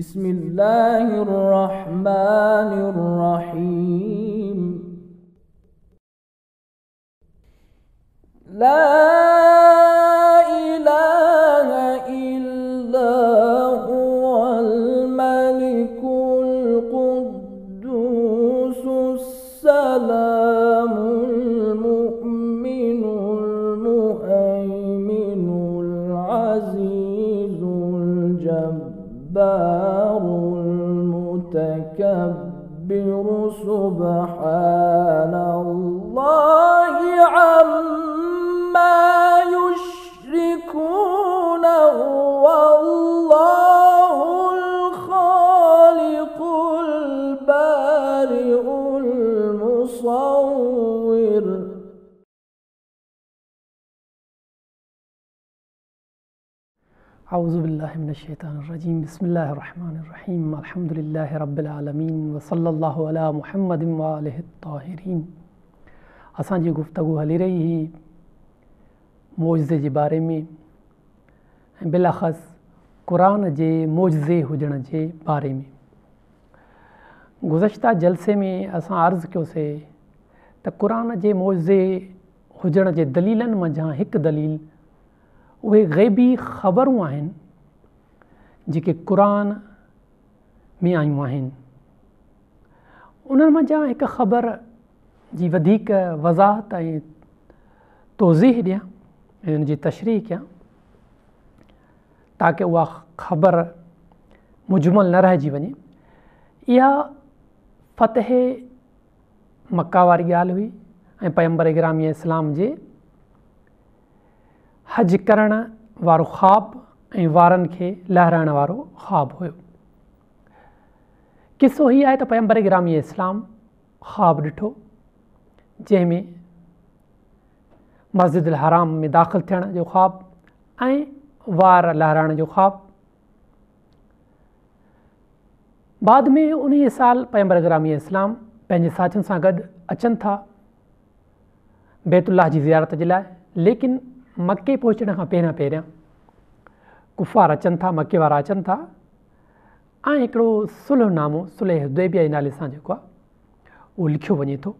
بسم الله الرحمن الرحيم لا إله إلا هو الملك القدوس السلام المؤمن المهيمن العزيز الجبار المتكبر سبحان الله عما يشركون والله الخالق البارئ المصور أعوذ بالله من الشيطان الرجيم بسم الله الرحمن الرحيم الحمد لله رب العالمين وصلى الله على محمد وآله الطاهرين असां जी गुफ्तगू हली रही ही मोज़े जे बारे में बिलाख़स क़ुरान जे मोज़े हुजण जे बारे में गुज़श्ता जलसे में असां अर्ज़ कयोसीं त क़ुरान जे मोज़े हुजण जे दलीलनि मंझां हिकु दलील उहे ग़ैबी ख़बरूं आहिनि जेके क़ुरान में आयूं आहिनि। उन्हनि मंझां हिकु ख़बर जी वधीक वज़ाहत ऐं तौज़ीह ॾियां ऐं उनजी तशरीह कयां ताकी उहा ख़बर मुजमल न रहिजी वञे। इहा फ़तेह मक्का वारी ॻाल्हि हुई ऐं पैगम्बर इकराम इस्लाम जे हज करण वारो ख़्वाब ऐं वारनि खे लहराइण वारो ख़्वाब हुयो। किसो हीअ आहे त पैगम्बर इकराम इस्लाम ख़्वाब ॾिठो जंहिंमें मस्जिद अल हराम में दाख़िल थियण जो ख़्वाब ऐं वार लहराइण जो ख़्वाब। बाद में उन्हीअ साल पैगम्बर इकराम इस्लाम पंहिंजे साथियुनि सां गॾु अचनि था बैतुल्लाह जी ज़ियारत जे लाइ, लेकिन मके पहुचण खां पहिरियां पहिरियां कुफ़ार अचनि था, मके वारा अचनि था ऐं हिकिड़ो सुलहनामो सुलह हुदैबिया नाले सां जेको आहे उहो लिखियो वञे थो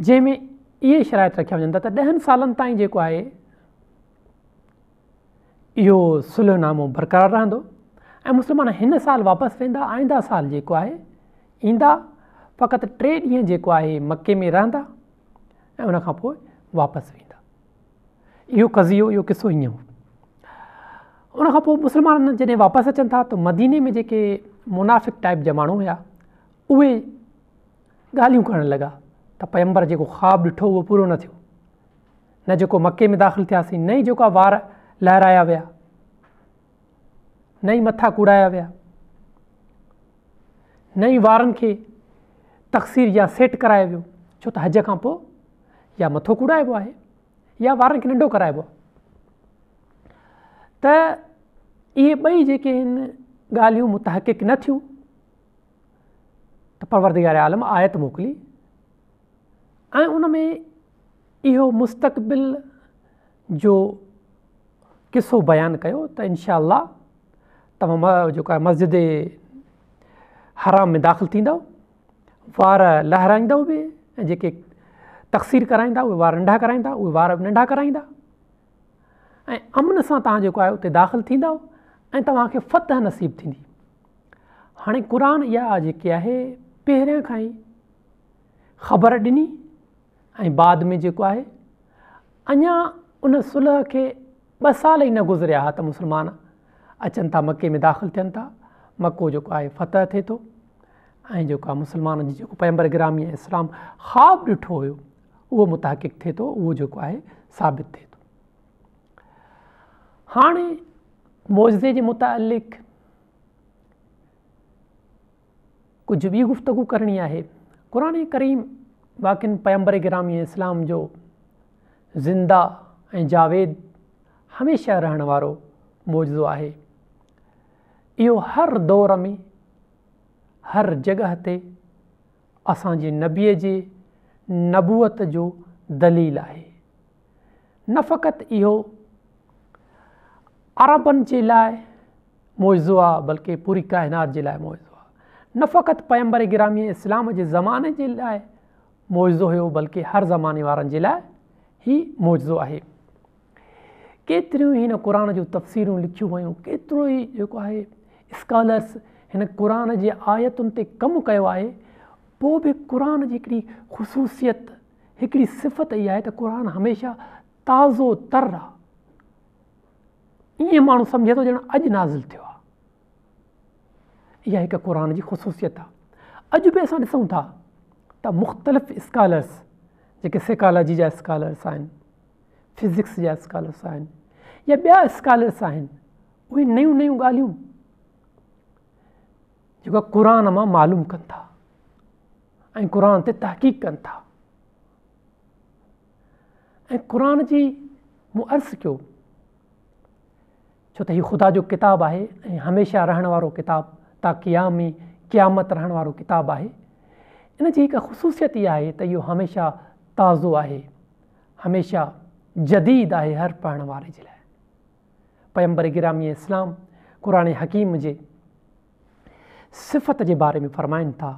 जंहिंमें इहे शराइत रखिया वञनि था त 10 सालनि ताईं जेको आहे इहो सुलहनामो बरक़रार रहंदो ऐं मुस्लमान हिन साल वापसि वेंदा, आईंदा साल जेको आहे ईंदा, फ़क़ति 3 ॾींहं जेको आहे मके में रहंदा ऐं उन खां पोइ वापसि वेंदा। इहो कज़ियो, इहो किसो हीअं हो। उनखां पोइ मुस्लमान जॾहिं वापसि अचनि था त मदीने में जेके मुनाफ़िक़ टाइप जा माण्हू हुया उहे ॻाल्हियूं करणु लॻा त पैगम्बर जेको ख़्वाबु ॾिठो उहो पूरो न थियो, न जेको मके में दाख़िल थियासीं, न ई जेको वार लहराया विया, न ई मथा कूड़ाया विया, न ई वारनि खे तक़सीर या सेट करायो वियो, छो त हज खां पोइ या मथो कूड़ाइबो आहे या वारनि खे नंढो कराइबो। त इहे ॿई जेके आहिनि ॻाल्हियूं मुतहक़िक़ न थियूं त परवरदिगार आलम आयत मोकिली ऐं उन में इहो मुस्तक़बिल जो किसो बयानु कयो त इंशाअल्लाह तव्हां जेको आहे मस्जिद हराम में दाख़िल थींदव, वार लहराईंदव बि ऐं जेके तक़सीर कराईंदा उहे वार नंढा कराईंदा, उहे वार बि नंढा कराईंदा ऐं अमन सां तव्हां जेको आहे उते दाख़िल थींदव ऐं तव्हांखे फ़तह नसीब थींदी। हाणे क़ुरान इहा जेकी आहे पहिरियां खां ई ख़बर ॾिनी ऐं बाद में जेको आहे अञा उन सुलह खे 2 साल ई न गुज़रिया हा त मुस्लमान अचनि था, मके में दाख़िल थियनि था, मको जेको आहे फ़तह थिए थो ऐं जेको आहे मुस्लमान जी जेको पैगम्बर इकराम इस्लाम ख़्वाबु ॾिठो हुयो उहो मुतहक़िक़ थिए थो, उहो जेको आहे साबित थिए थो। हाणे मोज़े जे मुतालिक़ कुझु ॿी गुफ़्तगू करणी आहे। क़ुरान करीम वाक़ई पैगम्बर इकराम इस्लाम जो ज़िंदा ऐं जावेद हमेशह रहण वारो मोज़ो आहे। इहो हर दौर में हर जॻह ते असांजे नबीअ जे नबूअत जो दलील आहे। न फ़क़ति इहो अरबनि जे लाइ मौज़ुआ बल्कि पूरी कायनात जे लाइ मौज़ुआ न फ़क़ति पैगम्बर गिरामी इस्लाम जे ज़माने जे लाइ मौज़ो हुयो बल्कि हर ज़माने वारनि जे लाइ ही मौज़ो आहे। केतिरियूं हिन क़ुर जूं तफ़सीरूं लिखियूं वयूं, केतिरो ई जेको आहे स्कॉलर्स हिन क़ुर जे आयतुनि ते कमु कयो आहे। पोइ बि क़ुर जी हिकिड़ी ख़ुसूसियत हिकिड़ी सिफ़त इहा आहे त क़ुर हमेशह ताज़ो तर आहे। ईअं माण्हू सम्झे थो ॼण अॼु नाज़िल थियो आहे। इहा हिकु क़ुर जी ख़ुसूसियत आहे। अॼु बि असां ॾिसूं था त मुख़्तलिफ़ स्कॉलर्स जेके साइकोलॉजी जा स्कॉलर्स आहिनि, फिज़िक्स जा स्कॉलर्स आहिनि या ॿिया स्कॉलर्स आहिनि, उहे नयूं नयूं ॻाल्हियूं जेका क़ुर मां मालूम कनि था ऐं क़ुर ते तहक़ीक़ कनि था। ऐं क़ुर जी मूं अर्ज़ु कयो छो त हीउ ख़ुदा जो किताबु आहे ऐं हमेशह रहण वारो किताबु ताक़ियामी क़यामत रहण वारो किताबु आहे। इन जी हिकु ख़ुसूसियत इहा आहे त इहो हमेशह ताज़ो आहे, हमेशह जदीद आहे हर पढ़ण वारे जे लाइ। पैगम्बर गिरामी इस्लाम क़ुरान हकीम जे सिफ़त जे बारे में फ़रमाइनि था,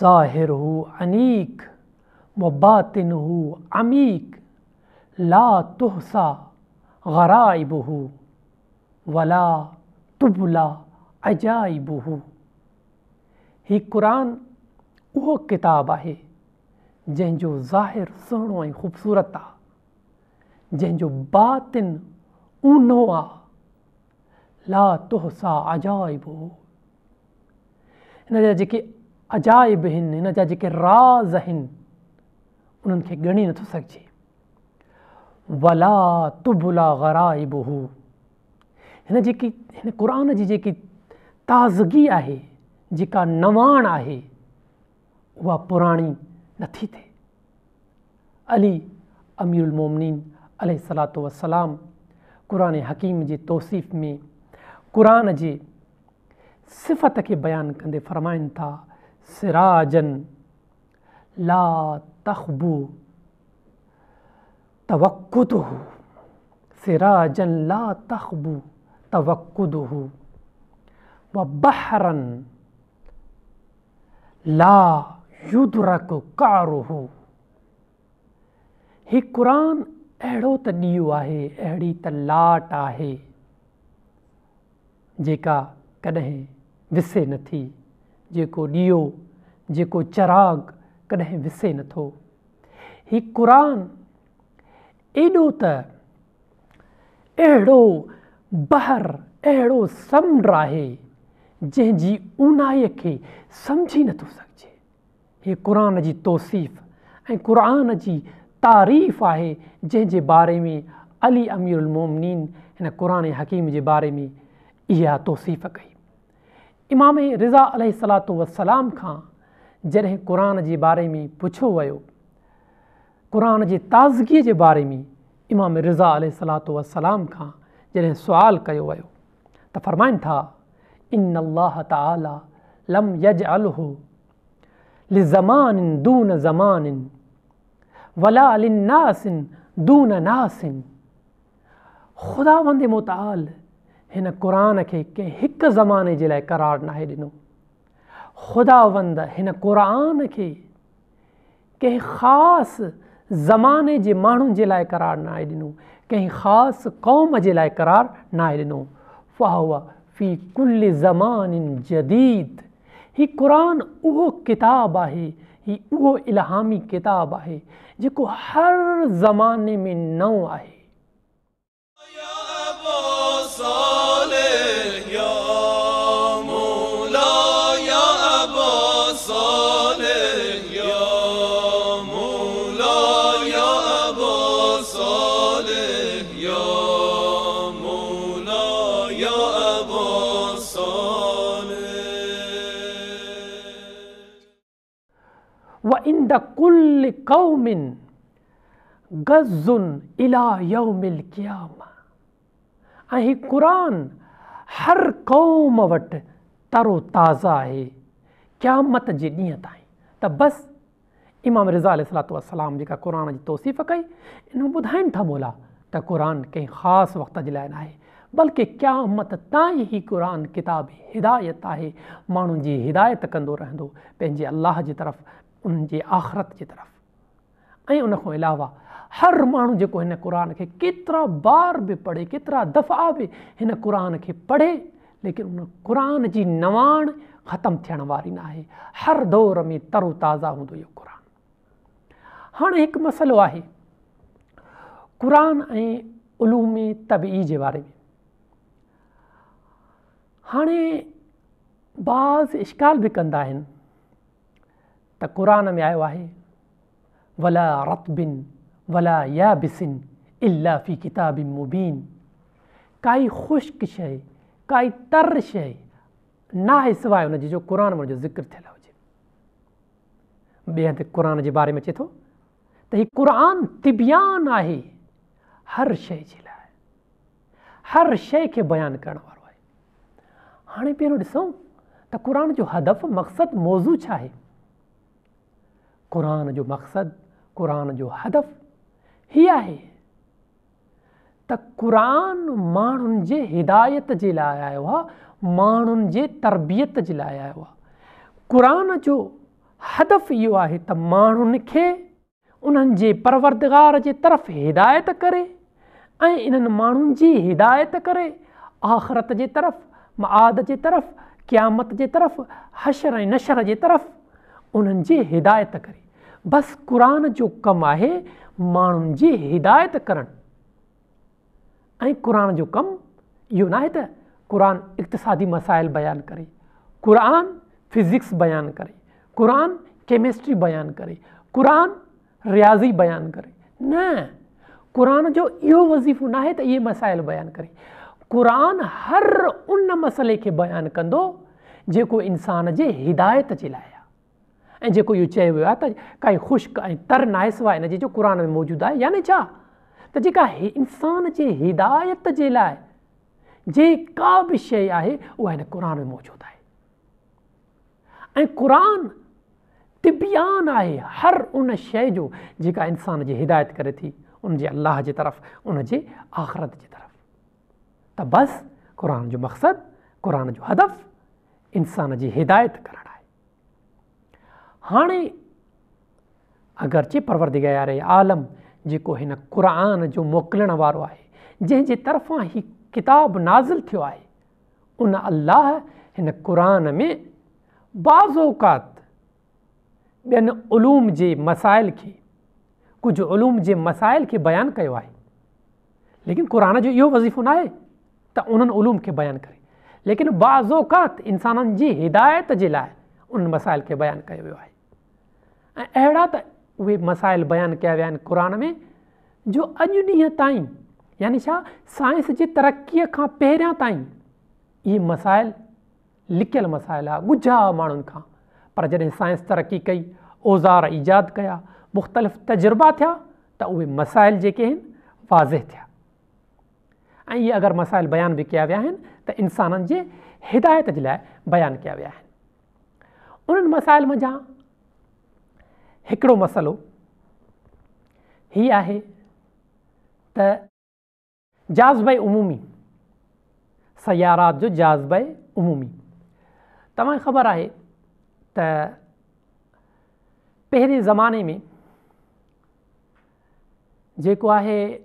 ज़ाहिर हु अनीक मुबातिन हु अमीक ला तुहसा ग़राइब हु वला तुबला अजाइबुहु। ही क़ुरान उहो किताबु आहे जंहिंजो ज़ाहिर सुहिणो ऐं ख़ूबसूरत आहे, जंहिंजो बातिन ऊन्हो आहे, ला तुहसा अजाइबुहु। हिन जा जेके अजाइब आहिनि, हिन जा जेके राज़ आहिनि, उन्हनि खे ॻणी नथो सघिजे। वला तुबला ग़राइबुहु। हिन जेकी हिन क़ुरान जी जेकी ताज़गी आहे, जेका नवाण आहे, उहा पुराणी नथी थिए। अली अमीरुल मोमिनीन अलैहिस्सलातु वस्सलाम क़ुरान हकीम जी तौसीफ़ में क़ुरान जे सिफ़त खे बयानु कंदे फ़रमाइनि था, सिराजन ला तख़बू तवक्कुदुहु। सिराजन ला तख़बू तवक्कुदुहु व बहरन ला युदरकु क़अरुहु। ही क़ुरान अहिड़ो त ॾीओ आहे, अहिड़ी त लाट आहे जेका कॾहिं विसे न थी, जेको ॾीओ जेको चिराग कॾहिं विसे नथो। ही क़ुरान एॾो त अहिड़ो बहर अहिड़ो समुंड आहे जंहिंजी ऊन्हाईअ खे सम्झी नथो सघिजे। हे क़ुरान जी तौसीफ़ ऐं क़ुरान जी तारीफ़ आहे जंहिंजे बारे में अली अमीरुल मोमिनीन हिन क़ुरान हकीम जे बारे में इहा तौसीफ़ कई। इमाम रिज़ा अलैहिस्सलातु वस्सलाम खां जॾहिं क़ुरान जे बारे में पुछियो वियो, क़ुरान जी ताज़गीअ जे बारे में इमाम रिज़ा अलैहिस्सलातु वस्सलाम खां जॾहिं सुवाल कयो वियो त फ़रमाइनि था, इन अल्लाह ताला लम यजअलहु लिज़मानिन दून ज़मानिन वला लिन्नासिन दून नासिन। ख़ुदावंदे मुताल हिन क़ुरान खे कंहिं हिकु ज़माने जे लाइ क़रार नाहे ॾिनो। ख़ुदावंद हिन क़ुरान खे कंहिं ख़ासि ज़माने जे माण्हुनि जे लाइ क़रार नाहे ॾिनो, कंहिं ख़ासि क़ौम जे लाइ क़रार नाहे ॾिनो। फ़ाहुवा फ़ी कुल्ल ज़मानिन जदीद। ही क़ुरान उहो किताबु आहे, ही उहो इल्हामी किताबु आहे जेको हर ज़माने में नओं आहे। इंद कुल्ल कौमिन गज़्ज़ुन इला यौमिल क़ियामा। ऐं ही क़ुरान हर क़ौम वटि तरो ताज़ा आहे क़यामत जे ॾींहं ताईं। त बसि इमाम रिज़ा अलैहिस्सलातु वस्सलाम जेका क़ुरान जी तौसीफ़ कई, इन ॿुधाइनि था मोला त क़ुरान कंहिं ख़ासि वक़्त जे लाइ न आहे, बल्कि क़यामत ताईं ही क़ुरान किताब हिदायत है। मानून जी हिदायत कंदो रहंदो पंहिंजे अल्लाह जी तरफ़, उन जी आख़िरत जी तरफ़। ऐं उन खां अलावा हर माण्हू जेको हिन क़ुरान खे केतिरा बार बि पढ़े, केतिरा दफ़ा बि हिन क़ुरान खे पढ़े, लेकिन उन क़ुरान जी नवाण ख़तमु थियण वारी न आहे। हर दौर में तरोताज़ा हूंदो इहो क़ुरान। हाणे हिकु मसइलो आहे क़ुरान ऐं उलूम तबई जे बारे में। हाणे बाज़ इश्काल बि कंदा आहिनि त क़ुरान में आयो आहे वला रतबिन वला याबिसिन इल्ला फ़ी किताबिन मुबीन। काई ख़ुश्क शइ, काई तर शइ नाहे सवाइ हुनजी जो क़ुरान में ज़िक्र थियल हुजे। ॿिए हंधि क़ुरान जे बारे में अचे थो त हीउ क़ुरान तिबियान आहे हर शइ जे लाइ, हर शइ खे बयानु करण वारो आहे। हाणे पहिरियों ॾिसूं त क़ुरान जो हदफ़, मक़सदु, मौज़ू छा आहे। क़ुरान जो मक़सदु, क़ुरान जो हदफ़ हीअ आहे त क़ुरान माण्हुनि जे हिदायत जे लाइ आयो आहे, माण्हुनि जे तरबियत जे लाइ आयो आहे। क़ुरान जो हदफ़ इहो आहे त माण्हुनि खे उन्हनि जे परवरदिगार जे तरफ़ हिदायत करे ऐं इन्हनि माण्हुनि जी हिदायत करे आख़िरत जे तरफ़, मआद जे तरफ़, क़यामत जे तरफ़, हशर ऐं नशर जे तरफ़ उन्हनि जी हिदायत करे। बसि क़ुरान जो कमु आहे माण्हुनि जी हिदायत करणु। ऐं क़ुरान जो कमु इहो न आहे त क़ुरान इक़्तिसादी मसाइल बयानु करे, क़ुरान फिज़िक्स बयानु करे, क़ुरान केमिस्ट्री बयानु करे, क़ुरान रियाज़ी बयानु करे। न, क़ुरान जो इहो वज़ीफ़ो न आहे त इहे मसाइल बयानु करे। क़ुरान हर उन मसइले खे बयानु कंदो जेको इंसान जे हिदायत जे लाइ आहे। ऐं जेको इहो चयो वियो आहे त काई ख़ुश्क ऐं तर नाहे सवाइ हिन जी जो क़ुरान में मौजूदु आहे, यानी छा त जेका इंसान जे हिदायत जे लाइ जेका बि शइ आहे उहा हिन क़ुरान में मौजूदु आहे। ऐं क़ुरान तिबियान आहे हर उन शइ जो जेका इंसान जी हिदायत करे थी उनजे अल्लाह जे तरफ़, उनजे आख़िरत जे तरफ़। त बसि क़ुरान जो मक़सदु, क़ुरान जो हदफ़ इंसान जी हिदायत करणु आहे। हाणे अगरचे परवरदिगार आलम जेको हिन क़ुरान जो मोकिलण वारो आहे, जंहिंजे तरफ़ां ही किताब नाज़िल थियो आहे, उन अल्लाह हिन क़ुरान में बाज़ात ॿियनि उलूम जे मसाइल खे, कुझु उलूम जे मसाइल खे बयानु कयो आहे। लेकिन क़ुरान जो इहो वज़ीफ़ो न आहे त उन्हनि उलूम खे बयानु करे, लेकिन बाज़ात इंसाननि जी हिदायत जे लाइ उन मसाइल खे बयानु कयो वियो आहे। ऐं अहिड़ा त उहे मसाइल बयानु कया विया आहिनि क़ुरान में जो अॼु ॾींहं ताईं, यानी छा साइंस जी तरक़ीअ खां पहिरियां ताईं इहे मसाइल लिकियल मसाइल आहे, ॻुझा माण्हुनि खां। पर जॾहिं साइंस तरक़ी कई, औज़ार ईजाद कया, मुख़्तलिफ़ तजुर्बा थिया, त उहे मसाइल जेके आहिनि वाज़ह थिया। ऐं इहे अगरि मसाइल बयानु बि कया विया आहिनि त इंसाननि जे हिदायत जे लाइ बयानु कया विया आहिनि। उन्हनि मसाइल मंझां हिकिड़ो मसइलो हीअ आहे त जाज़बे उमूमी, सयारात जो जाज़बे उमूमी। तव्हांखे ख़बर आहे त पहिरें ज़माने में जेको आहे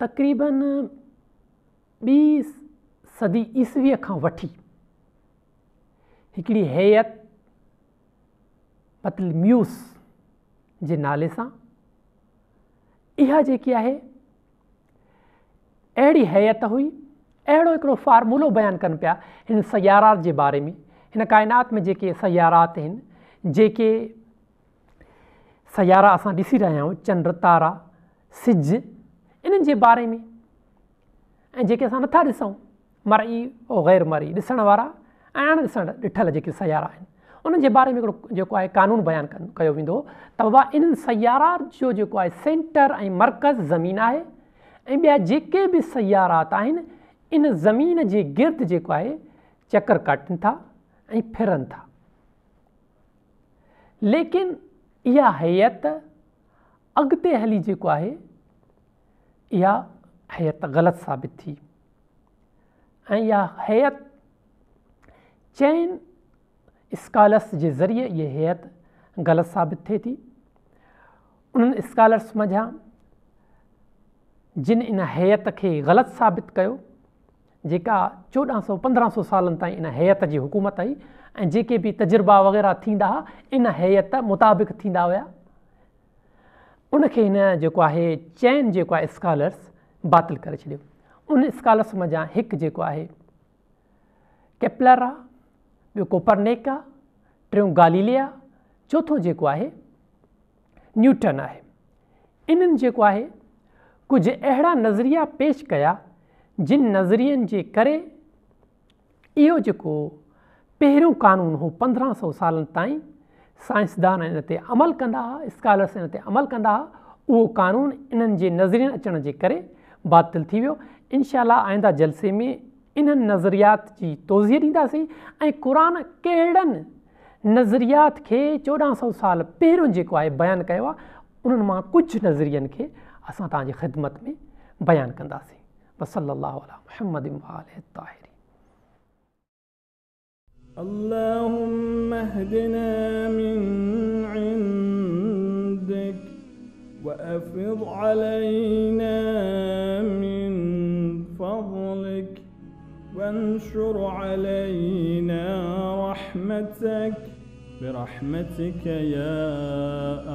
तक़रीबन 20 सदी ईसवीअ खां वठी हिकिड़ी हैयत बतलम्यूस जे नाले सां, इहा जेकी आहे अहिड़ी हैयत हुई, अहिड़ो हिकिड़ो फार्मूलो बयानु कनि पिया हिन सयारात जे बारे में, हिन काइनात में जेके सयारात आहिनि, जेके सयारा असां ॾिसी रहिया आहियूं, चंड, तारा, सिज, इन्हनि जे बारे में। ऐं जेके असां नथा ॾिसूं, मरई ऐं ग़ैर मरई, ॾिसण वारा ऐं अण ॾिसण ॾिठल जेके सयारा आहिनि, उन्हनि जे बारे में हिकिड़ो जेको आहे कानून बयानु कयो वेंदो त बाबा इन्हनि सयारात जो जेको आहे सेंटर ऐं मर्कज़ ज़मीन आहे ऐं ॿिया जेके बि सयारात आहिनि इन ज़मीन जे गिर्द जेको आहे चकर काटनि था ऐं फिरनि था। लेकिन इहा हैयत अॻिते हली जेको आहे इहा हैयत ग़लति साबित थी। या हैत चैन स्कालर्स जे ज़रिए ये हैत गलत साबित थे थी। उन्हनि स्कालर्स मझा जिन इन हैत के गलत साबित कयो जेका 1400-1500 सालन ताईं इन हैत जी हुकूमत आई ऐं जेके बि तजुर्बा वग़ैरह थींदा इन हैत मुताबिक़ थींदा हुआ। उनखे हिन जेको आहे चैन जेको आहे स्कालर्स बातिल करे छॾियो। उन स्कालर्स मझां हिकु जेको आहे केपलर आहे, ॿियो कोपरनिक आहे, टियों गालीलियो आहे, चोथों जेको आहे न्यूटन आहे। इन्हनि जेको आहे कुझु अहिड़ा नज़रिया पेश कया जिन नज़रियनि जे करे इहो जेको पहिरियों कानून हो 1500 सालनि ताईं साइंसदान इन ते अमल कंदा हुआ, स्कॉलर्स इन ते अमल कंदा हुआ, उहो कानून इन्हनि जे नज़रियनि अचण जे करे बातिल थी वियो। इंशाल्लाह आइंदा जलसे में इन्हनि नज़रियात जी तोज़ीह ॾींदासीं ऐं क़ुरान कहिड़नि नज़रियात खे 1400 साल पहिरियों जेको आहे बयानु कयो आहे उन्हनि मां कुझु नज़रियनि खे असां तव्हांजी ख़िदमत में बयानु कंदासीं। वसल्लल्लाहु अला मुहम्मद व आलिहि ताहिरी। اللهم اهدنا من عندك وأفض علينا من فضلك وانشر علينا رحمتك برحمتك يا